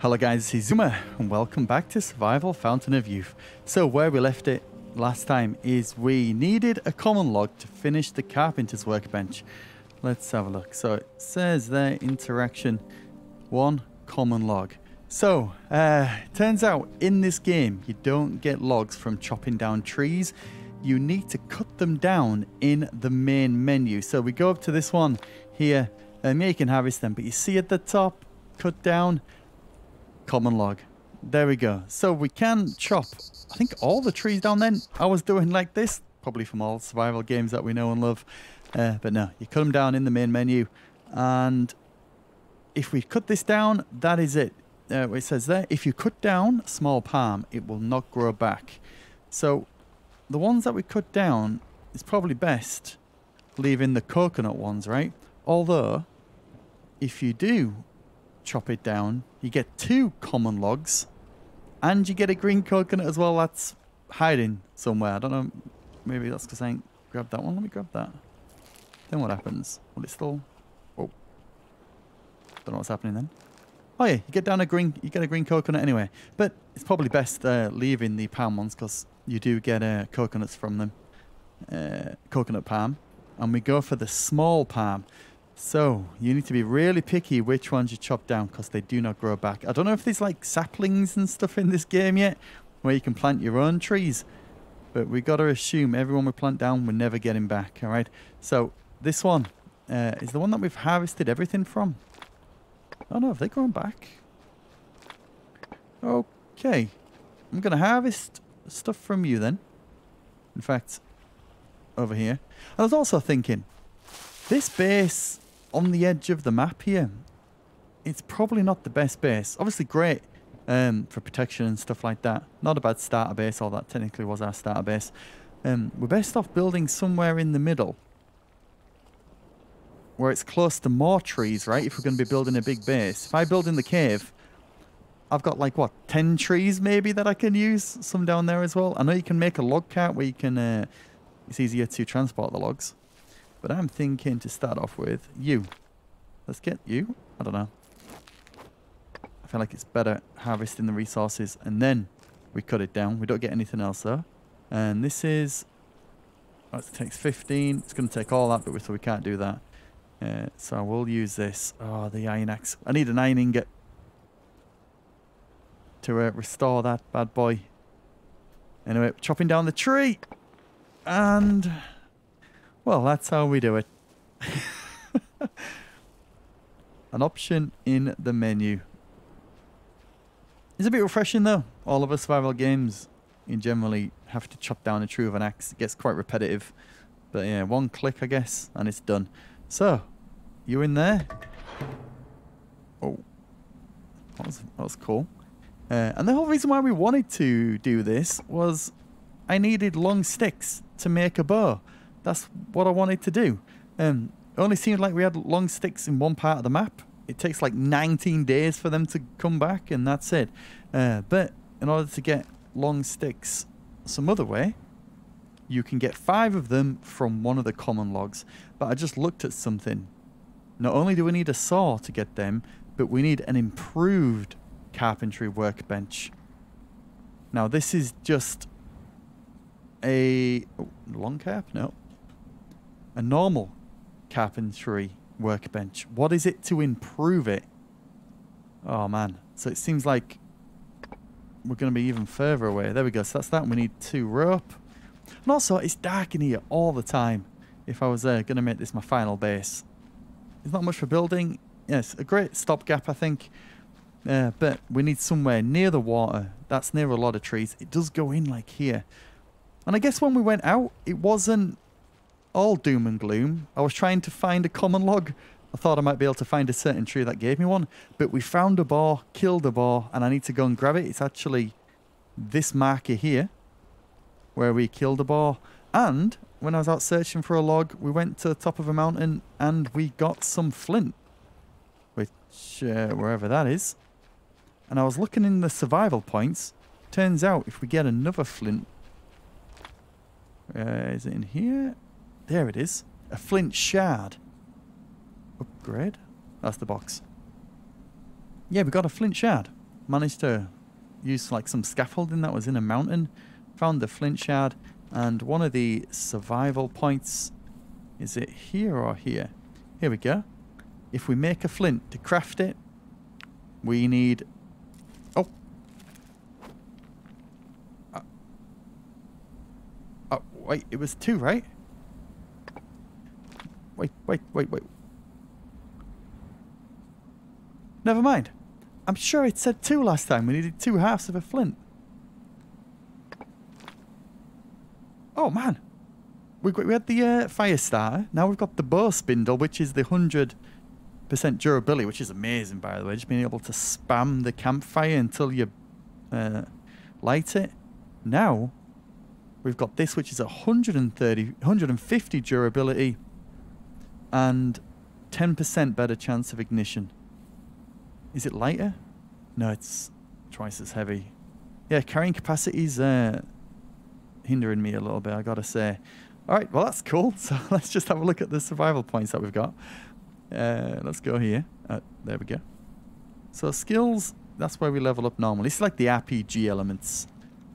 Hello guys, this is Zuma and welcome back to Survival Fountain of Youth. So where we left it last time is we needed a common log to finish the Carpenter's Workbench. Let's have a look. So it says there, interaction, one common log. So turns out in this game you don't get logs from chopping down trees. You need to cut them down in the main menu. So we go up to this one here and you can harvest them, but you see at the top, cut down, common log. There we go. So we can chop, I think, all the trees down. Then I was doing like this, probably from all survival games that we know and love, but no, you cut them down in the main menu. And if we cut this down, that is it. It says there, if you cut down small palm, it will not grow back. So the ones that we cut down, it's probably best leaving the coconut ones, right? Although if you do chop it down, you get two common logs and you get a green coconut as well. That's hiding somewhere. I don't know. Maybe that's because I ain't grabbed that one. Let me grab that. Then what happens? Will it still... Oh. Don't know what's happening then. Oh yeah, you get down a green... You get a green coconut anyway. But it's probably best leaving the palm ones because you do get coconuts from them. Coconut palm. And we go for the small palm. So, you need to be really picky which ones you chop down because they do not grow back. I don't know if there's like saplings and stuff in this game yet where you can plant your own trees. But we got to assume everyone we plant down, we're never getting back, alright? So, this one is the one that we've harvested everything from. Oh no, have they grown back? Okay. I'm going to harvest stuff from you then. In fact, over here. I was also thinking, this base... on the edge of the map here, it's probably not the best base. Obviously great for protection and stuff like that. Not a bad starter base, all that technically was our starter base. We're best off building somewhere in the middle where it's close to more trees, right? If we're going to be building a big base. If I build in the cave, I've got like, what, 10 trees maybe that I can use? Some down there as well. I know you can make a log cart where you can, it's easier to transport the logs. But I'm thinking to start off with you. Let's get you. I don't know. I feel like it's better harvesting the resources and then we cut it down. We don't get anything else though. And this is... Oh, it takes 15. It's going to take all that, but so we can't do that. So we'll use this. Oh, the iron axe. I need an iron ingot to restore that bad boy. Anyway, chopping down the tree. And... well, that's how we do it. An option in the menu. It's a bit refreshing though. All of our survival games, you generally have to chop down a tree with an axe. It gets quite repetitive. But yeah, one click I guess, and it's done. So, you in there? Oh, that was cool. And the whole reason why we wanted to do this was I needed long sticks to make a bow. That's what I wanted to do. Only seemed like we had long sticks in one part of the map. It takes like 19 days for them to come back and that's it. But in order to get long sticks some other way, you can get 5 of them from one of the common logs. But I just looked at something. Not only do we need a saw to get them, but we need an improved carpentry workbench. Now this is just a... oh, long carp? No. A normal carpentry workbench. What is it to improve it? Oh man. So it seems like we're going to be even further away. There we go. So that's that. We need 2 rope. And also, it's dark in here all the time. If I was going to make this my final base. There's not much for building. Yes, a great stopgap, I think. But we need somewhere near the water. That's near a lot of trees. It does go in like here. And I guess when we went out, it wasn't all doom and gloom. I was trying to find a common log. I thought I might be able to find a certain tree that gave me one. But we found a boar, killed a boar, and I need to go and grab it. It's actually this marker here where we killed a boar. And when I was out searching for a log, we went to the top of a mountain and we got some flint. Which, wherever that is. And I was looking in the survival points. Turns out if we get another flint... is it in here? There it is. A flint shard. Upgrade. That's the box. Yeah, we got a flint shard. managed to use like some scaffolding that was in a mountain, found the flint shard, and one of the survival points, is it here or here? Here we go. If we make a flint to craft it, we need... Oh. Oh, wait, it was two, right? Wait. Never mind. I'm sure it said two last time. We needed two halves of a flint. Oh, man. We had the fire starter. Now we've got the bow spindle, which is the 100% durability, which is amazing, by the way. Just being able to spam the campfire until you light it. Now we've got this, which is 150 durability and 10% better chance of ignition. Is it lighter? No, it's twice as heavy. Yeah, carrying capacity is hindering me a little bit, I gotta say. All right, well, that's cool. So let's just have a look at the survival points that we've got. Let's go here. There we go. So skills, that's where we level up normally. It's like the RPG elements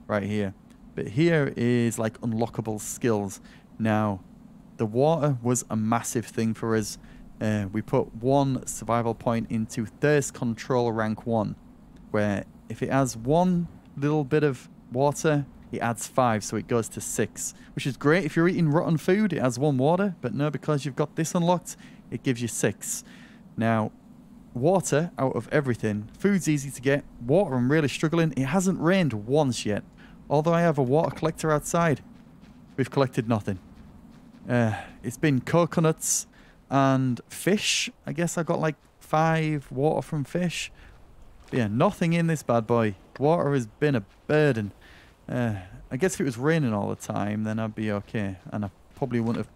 right here. But here is like unlockable skills. Now, the water was a massive thing for us. We put one survival point into Thirst Control Rank 1, where if it has one little bit of water, it adds 5, so it goes to 6, which is great. If you're eating rotten food, it has 1 water, but no, because you've got this unlocked, it gives you 6. Now, water out of everything. Food's easy to get. Water, I'm really struggling. It hasn't rained once yet, although I have a water collector outside. We've collected nothing. It's been coconuts and fish. I guess I got like 5 water from fish. But yeah, nothing in this bad boy. Water has been a burden. I guess if it was raining all the time, then I'd be okay. And I probably wouldn't have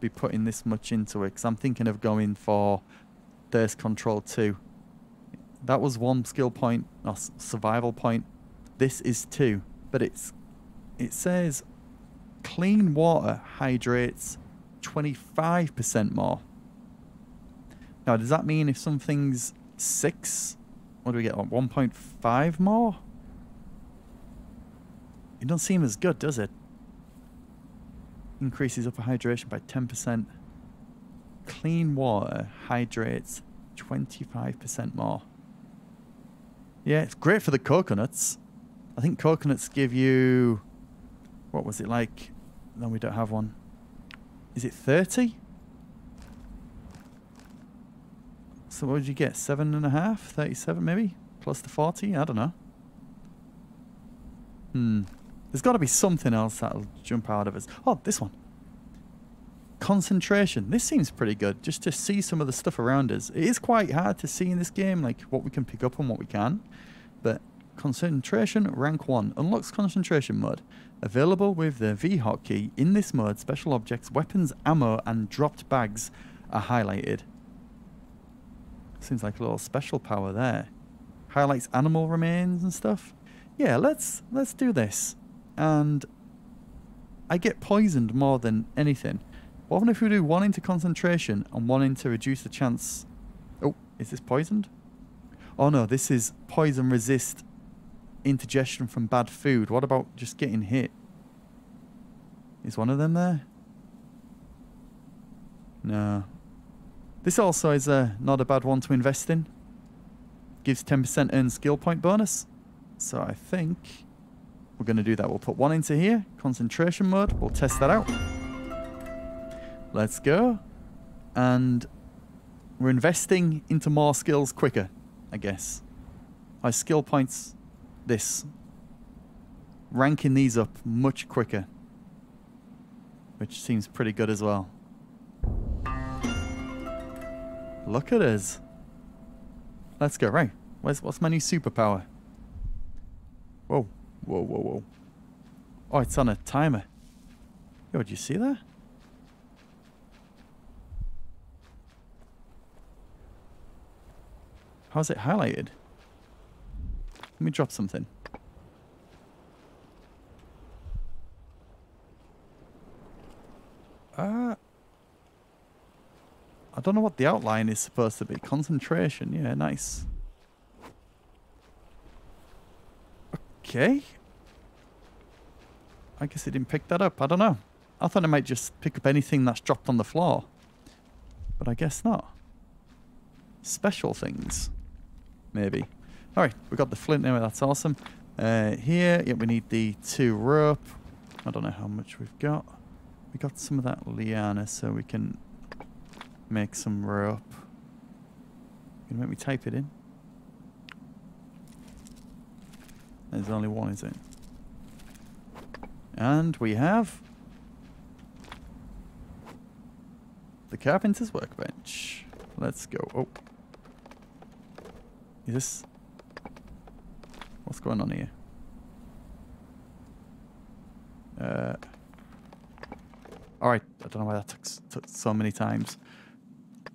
been putting this much into it, because I'm thinking of going for Thirst Control 2. That was 1 skill point, or survival point. This is 2. But it says clean water hydrates 25% more. Now, does that mean if something's 6, what do we get, like 1.5 more? It doesn't seem as good, does it? Increases upper hydration by 10%. Clean water hydrates 25% more. Yeah, it's great for the coconuts. I think coconuts give you... What was it like? No, we don't have one. Is it 30? So what did you get? 7.5? 37 maybe? Plus the 40? I don't know. There's got to be something else that'll jump out of us. Oh, this one. Concentration. This seems pretty good, just to see some of the stuff around us. It is quite hard to see in this game, like what we can pick up and what we can. But Concentration Rank 1 unlocks Concentration Mode. Available with the V hotkey. In this mode, special objects, weapons, ammo, and dropped bags are highlighted. Seems like a little special power there. Highlights animal remains and stuff. Yeah, let's do this. And I get poisoned more than anything. What if we do one into concentration and one into reduce the chance? Oh, is this poisoned? Oh no, this is poison resist indigestion from bad food. What about just getting hit? Is one of them there? No. This also is not a bad one to invest in. Gives 10% earned skill point bonus. So I think we're going to do that. We'll put one into here. Concentration mode. We'll test that out. Let's go. And we're investing into more skills quicker, I guess. Our skill points, this. Ranking these up much quicker. Which seems pretty good as well. Look at us. Let's go. Right. What's my new superpower? Whoa, whoa, whoa, whoa. Oh, it's on a timer. Yo, did you see that? How's it highlighted? Let me drop something. I don't know what the outline is supposed to be. Concentration, yeah, nice. Okay. I guess it didn't pick that up. I don't know. I thought it might just pick up anything that's dropped on the floor. But I guess not. Special things. Maybe. Alright, we got the flint now. That's awesome. Here, yeah, we need the 2 rope. I don't know how much we've got. We got some of that liana, so we can make some rope. You're gonna make me type it in? There's only one, is it? And we have the Carpenter's Workbench. Let's go. Oh. Is this... what's going on here? Alright, I don't know why that took so many times.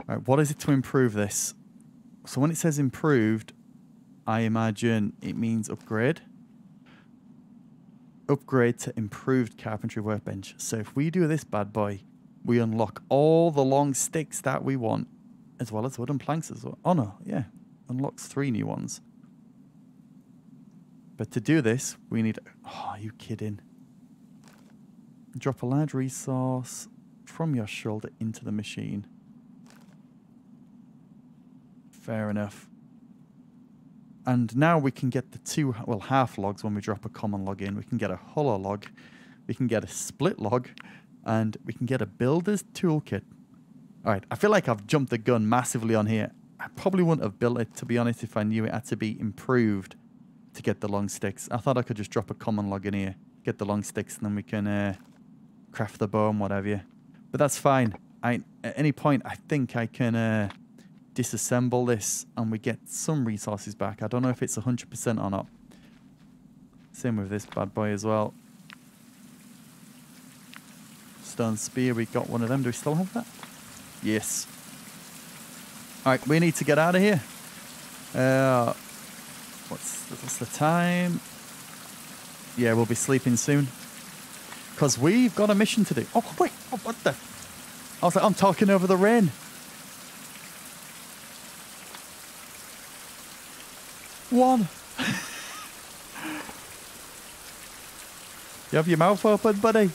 Alright, what is it to improve this? So when it says improved, I imagine it means upgrade. Upgrade to improved carpentry workbench. So if we do this bad boy, we unlock all the long sticks that we want, as well as wooden planks as well. Oh no, yeah. Unlocks 3 new ones. But to do this, we need... oh, are you kidding? Drop a large resource from your shoulder into the machine. Fair enough. And now we can get the 2 half logs when we drop a common log in. We can get a hollow log. We can get a split log. And we can get a builder's toolkit. Alright, I feel like I've jumped the gun massively on here. I probably wouldn't have built it, to be honest, if I knew it had to be improved to get the long sticks. I thought I could just drop a common log in here, get the long sticks, and then we can craft the bow and whatever. But that's fine. At any point, I think I can disassemble this and we get some resources back. I don't know if it's 100% or not. Same with this bad boy as well. Stone spear, we got one of them. Do we still have that? Yes. Alright, we need to get out of here. What's the time? Yeah, we'll be sleeping soon. Because we've got a mission to do. Oh, wait. Oh, what the? I was like, I'm talking over the rain. One. You have your mouth open, buddy.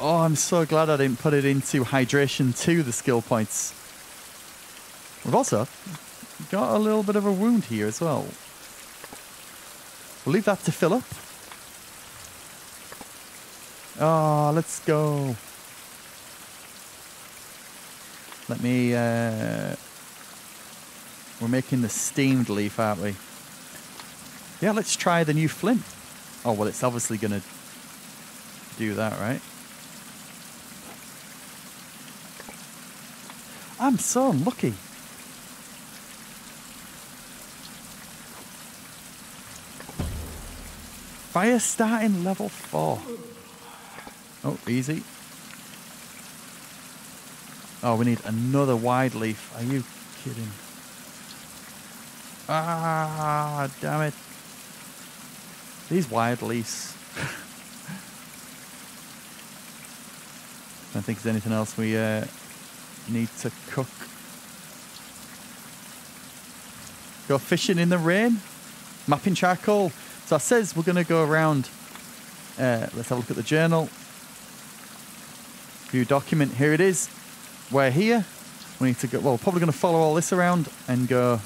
Oh, I'm so glad I didn't put it into hydration 2, the skill points. We've also got a little bit of a wound here as well. We'll leave that to fill up. Oh, let's go. Let me... we're making the steamed leaf, aren't we? Yeah, let's try the new flint. Oh, well, it's obviously going to do that, right? I'm so unlucky. Fire starting level 4. Oh, easy. Oh, we need another wide leaf. Are you kidding? Ah, damn it. These wide leaves. Don't think there's anything else we need to cook. Go fishing in the rain. Mapping charcoal. So it says we're going to go around. Let's have a look at the journal. View document. Here it is. We're here. We need to go. Well, we're probably going to follow all this around and go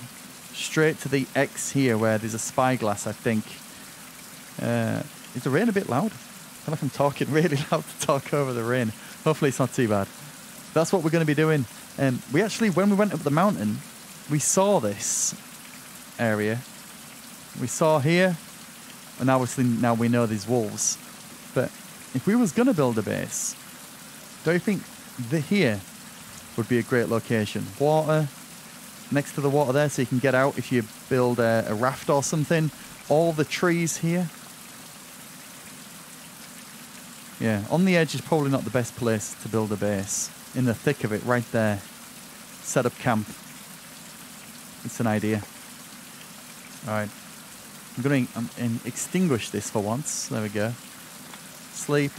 straight to the X here where there's a spyglass, I think. Is the rain a bit loud? I feel like I'm talking really loud to talk over the rain. Hopefully it's not too bad. That's what we're going to be doing. We actually, when we went up the mountain, we saw this area. We saw here. And obviously now we know these wolves. But if we was going to build a base, don't you think here would be a great location? Water, next to the water there, so you can get out if you build a raft or something. All the trees here. Yeah, on the edge is probably not the best place to build a base. In the thick of it, right there. Set up camp. It's an idea. All right. I'm going to extinguish this for once. There we go. Sleep.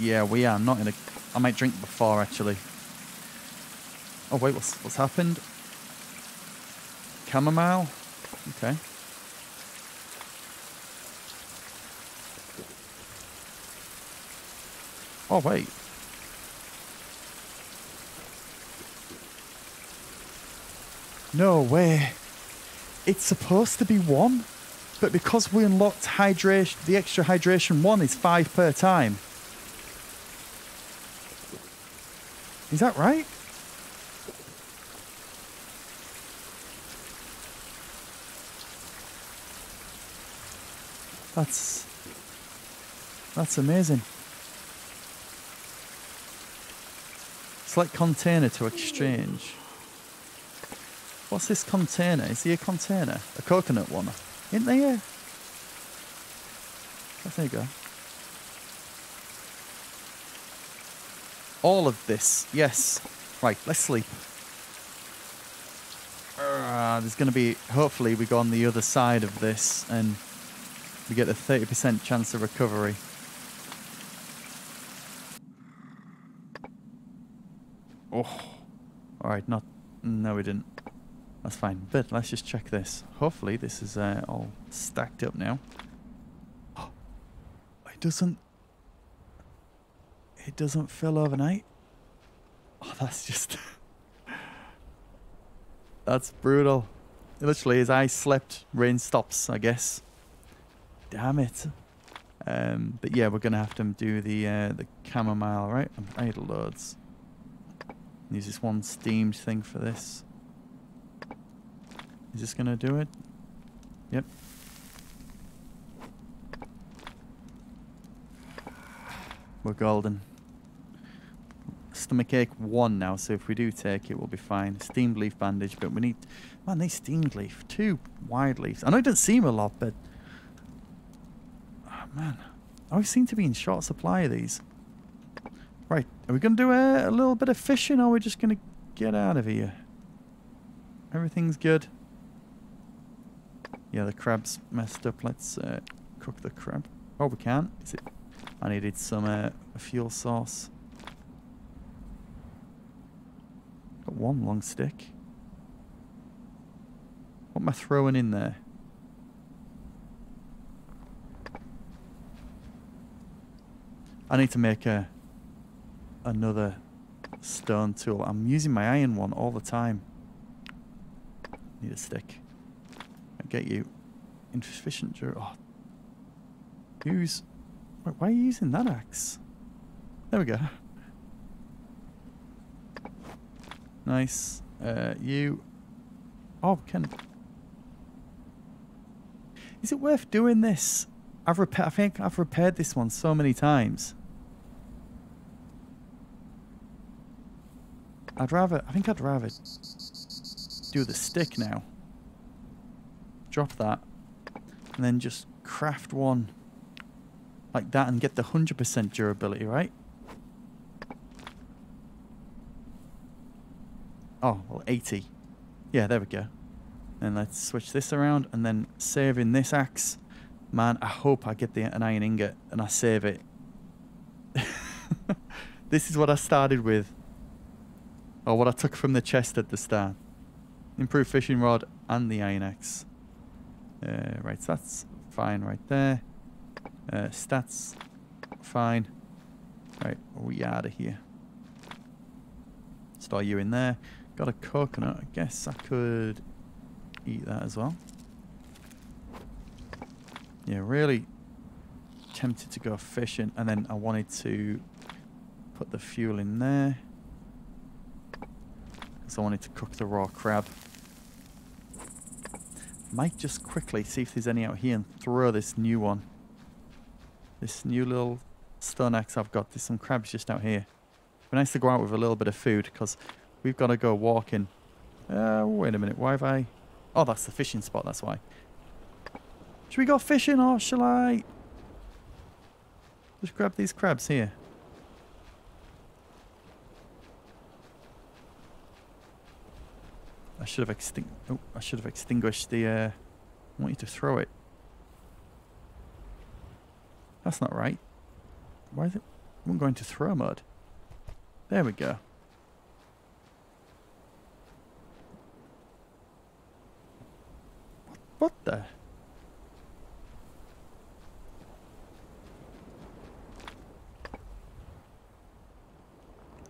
Yeah, we are not in a... I might drink before, actually. Oh, wait, what's happened? Chamomile? Okay. Oh, wait. No way. It's supposed to be one, but because we unlocked hydration, the extra hydration one is 5 per time. Is that right? That's amazing. Select container to exchange. What's this container? Is he a container? A coconut one? Isn't they a... Oh, there you go. All of this. Yes. Right, let's sleep. There's going to be... Hopefully we go on the other side of this and we get a 30% chance of recovery. Oh. Alright, not... No, we didn't. That's fine. But let's just check this. Hopefully this is all stacked up now. Oh, it doesn't fill overnight. Oh, that's just... That's brutal. Literally, as I slept, rain stops, I guess. Damn it. But yeah, we're going to have to do the chamomile, right? I need loads. Use this one steamed thing for this. Is this gonna do it? Yep. We're golden. Stomachache 1 now, so if we do take it, we'll be fine. Steamed leaf bandage, but we need... Man, these steamed leaf. 2 wide leaves. I know it doesn't seem a lot, but... Oh, man. I always seem to be in short supply of these. Right, are we going to do a little bit of fishing, or are we just going to get out of here? Everything's good. Yeah, the crab's messed up. Let's cook the crab. Oh, we can't. Is it? I needed some fuel sauce. Got one long stick. What am I throwing in there? I need to make a... Another stone tool. I'm using my iron one all the time. Need a stick. I get you. Insufficient. Oh. Use. Wait, why are you using that axe? There we go. Nice. You. Oh, can. Is it worth doing this? I think I've repaired this one so many times. I think I'd rather do the stick now. Drop that. And then just craft one like that and get the 100% durability, right? Oh, well, 80. Yeah, there we go. And let's switch this around and then saving this axe. Man, I hope I get an iron ingot and I save it. This is what I started with. Or what I took from the chest at the start. Improved fishing rod and the iron axe. Right, so that's fine right there. Stats, fine. Right, we out of here. Store you in there. Got a coconut. I guess I could eat that as well. Yeah, really tempted to go fishing. And then I wanted to put the fuel in there. So I wanted to cook the raw crab. Might just quickly see if there's any out here and throw this new one. This new little stone axe I've got. There's some crabs just out here. It'd be nice to go out with a little bit of food because we've got to go walking. Wait a minute. Why have I... Oh, that's the fishing spot. That's why. Should we go fishing or shall I... Just grab these crabs here. I should have extinguished the. I want you to throw it. That's not right. Why is it? I'm going to throw mode. There we go. What What the?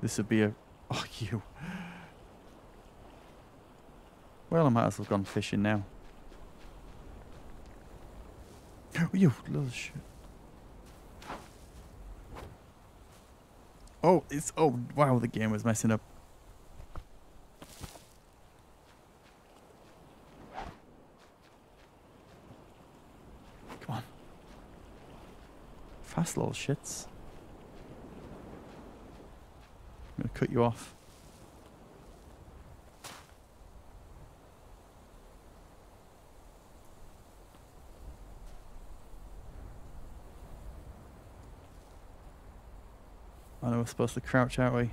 This would be a... Oh, you. Well, I might as well have gone fishing now. You little shit. Oh, it's... Oh, wow, the game was messing up. Come on. Fast little shits. I'm gonna cut you off. I know we're supposed to crouch, aren't we?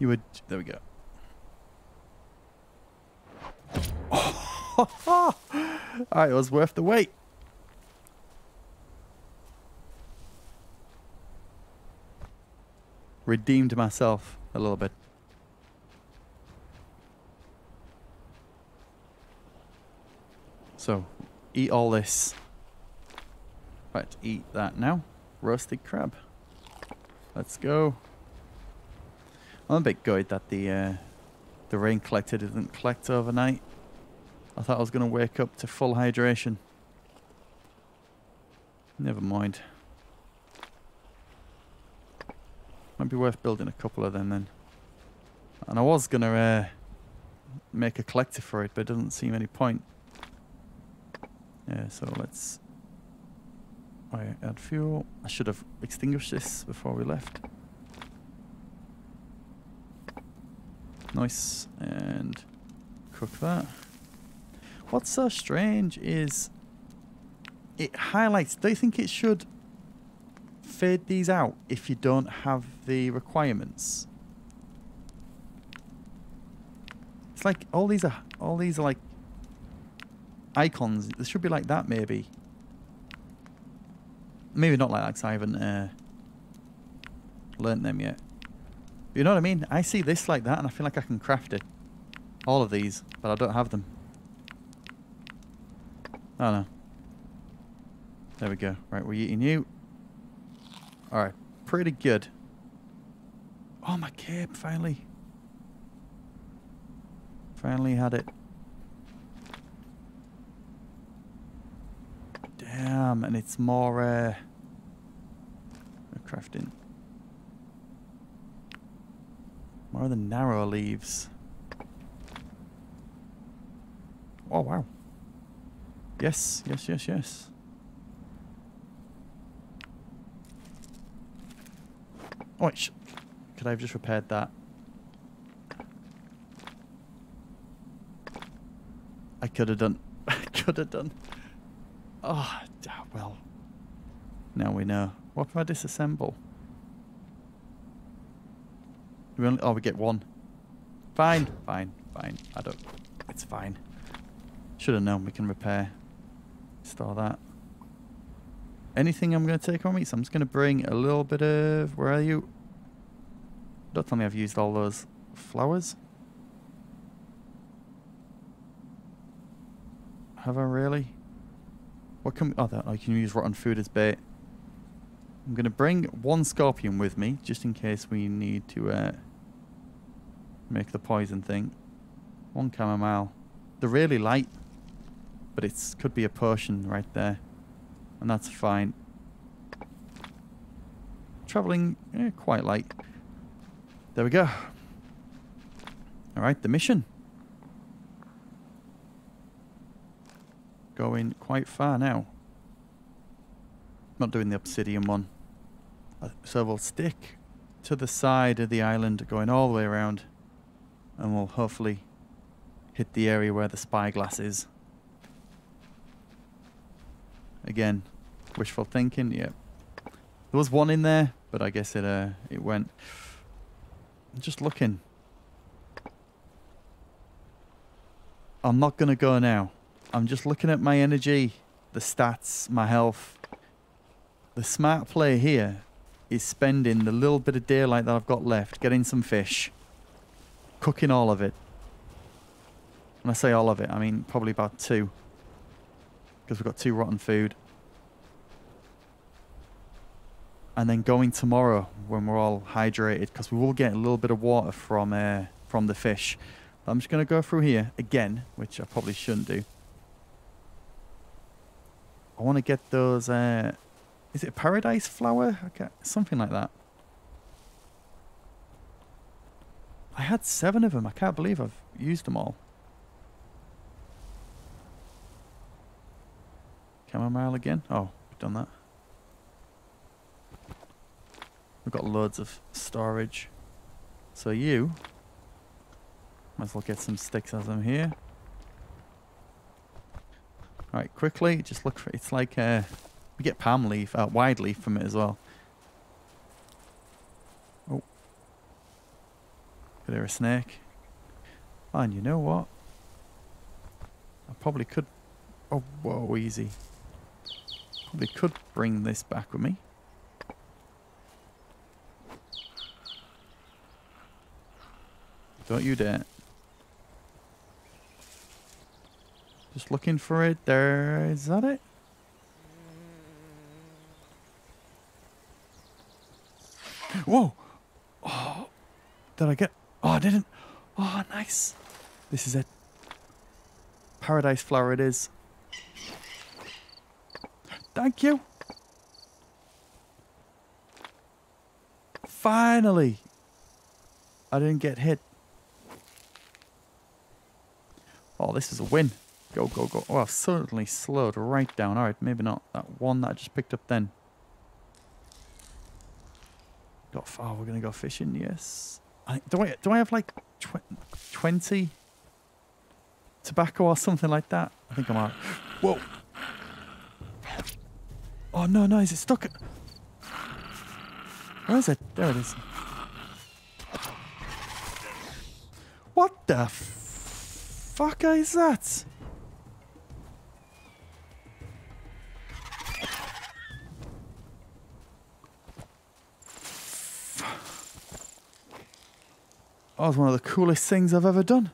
You would. There we go. Oh, alright, it was worth the wait. Redeemed myself a little bit. So, eat all this. Right, eat that now. Roasted crab. Let's go. I'm a bit gutted that the rain collector didn't collect overnight. I thought I was going to wake up to full hydration. Never mind. Might be worth building a couple of them then. And I was going to make a collector for it, but it doesn't seem any point. Yeah, so let's add fuel. I should have extinguished this before we left. Nice. And cook that. What's so strange is it highlights. Do you think it should fade these out if you don't have the requirements? It's like all these are like icons. They should be like that maybe. Maybe not like that because I haven't learnt them yet. But you know what I mean? I see this like that and I feel like I can craft it. All of these, but I don't have them. Oh no. There we go. Right, we're eating you. Alright, pretty good. Oh, my cape, finally. Finally had it. Damn, and it's more crafting. More of the narrow leaves. Oh, wow. Yes, yes, yes, yes. Oh, could I have just repaired that? I could have done. I could have done. Oh, well. Now we know. What if I disassemble? Do we only, oh, we get one. Fine, fine, fine. I don't. It's fine. Should have known we can repair. Store that. Anything I'm going to take on me, so I'm just going to bring a little bit of... Where are you? Don't tell me I've used all those flowers. Have I really? What can... Oh, that, I can use rotten food as bait. I'm going to bring one scorpion with me, just in case we need to make the poison thing. One chamomile. They're really light, but it could be a potion right there. And that's fine. Travelling quite light. There we go. Alright, the mission. Going quite far now. Not doing the obsidian one. So we'll stick to the side of the island, going all the way around. And we'll hopefully hit the area where the spyglass is. Again, wishful thinking, yeah. There was one in there, but I guess it went. I'm just looking. I'm not going to go now. I'm just looking at my energy, the stats, my health. The smart play here is spending the little bit of daylight that I've got left, getting some fish, cooking all of it. And I say all of it, I mean probably about two. Because we've got two rotten food. And then going tomorrow when we're all hydrated, because we will get a little bit of water from the fish. I'm just going to go through here again, which I probably shouldn't do. I want to get those, is it a paradise flower? Okay, something like that. I had 7 of them. I can't believe I've used them all. Chamomile again? Oh, we've done that. We've got loads of storage. So you... might as well get some sticks as I'm here. Alright, quickly, just look for... it's like, we get palm leaf, wide leaf from it as well. Oh. Could hear a snake. Oh, and you know what? I probably could... oh, whoa, easy. Probably could bring this back with me. Don't you dare. Just looking for it there. Is that it? Whoa! Oh, did I get... oh, I didn't. Oh, nice. This is it. Paradise flower it is. Thank you. Finally. I didn't get hit. Oh, this is a win. Go, go, go. Oh, I've certainly slowed right down. All right, maybe not that one that I just picked up then. Got far. We're going to go fishing, yes. Do I have like 20 tobacco or something like that? I think I'm out. Whoa. Oh, no, no. Is it stuck? Where is it? There it is. What the fuck is that? That was one of the coolest things I've ever done.